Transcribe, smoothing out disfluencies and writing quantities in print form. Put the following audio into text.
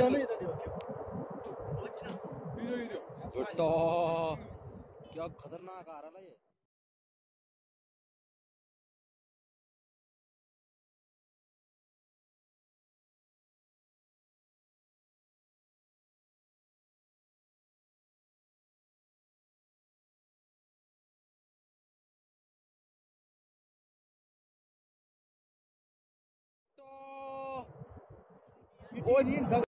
क्या खतरनाक आ रहा है ये। वो नहीं